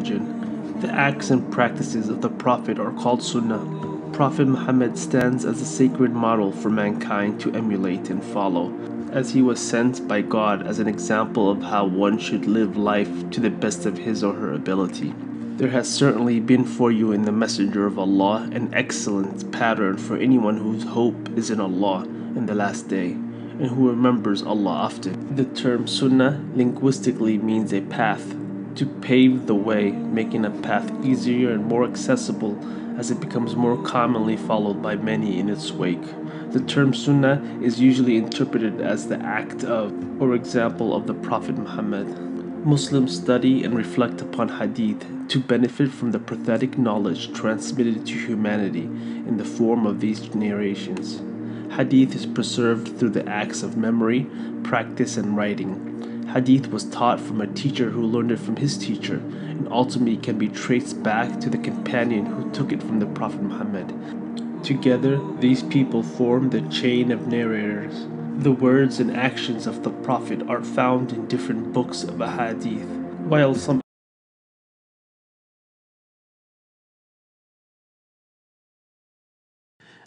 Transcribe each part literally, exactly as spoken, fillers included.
religion. The acts and practices of the Prophet are called Sunnah. Prophet Muhammad stands as a sacred model for mankind to emulate and follow, as he was sent by God as an example of how one should live life to the best of his or her ability. There has certainly been for you in the Messenger of Allah an excellent pattern for anyone whose hope is in Allah in the last day, and who remembers Allah often. The term Sunnah linguistically means a path, to pave the way, making a path easier and more accessible as it becomes more commonly followed by many in its wake. The term Sunnah is usually interpreted as the act of or example of the Prophet Muhammad. Muslims study and reflect upon Hadith to benefit from the prophetic knowledge transmitted to humanity in the form of these narrations. Hadith is preserved through the acts of memory, practice, and writing. Hadith was taught from a teacher who learned it from his teacher, and ultimately can be traced back to the companion who took it from the Prophet Muhammad. Together, these people form the chain of narrators. The words and actions of the Prophet are found in different books of Hadith, while some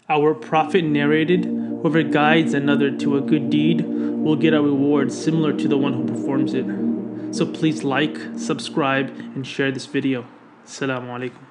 Our Prophet narrated, whoever guides another to a good deed will get a reward similar to the one who performs it. So please like, subscribe, and share this video. Assalamu alaikum.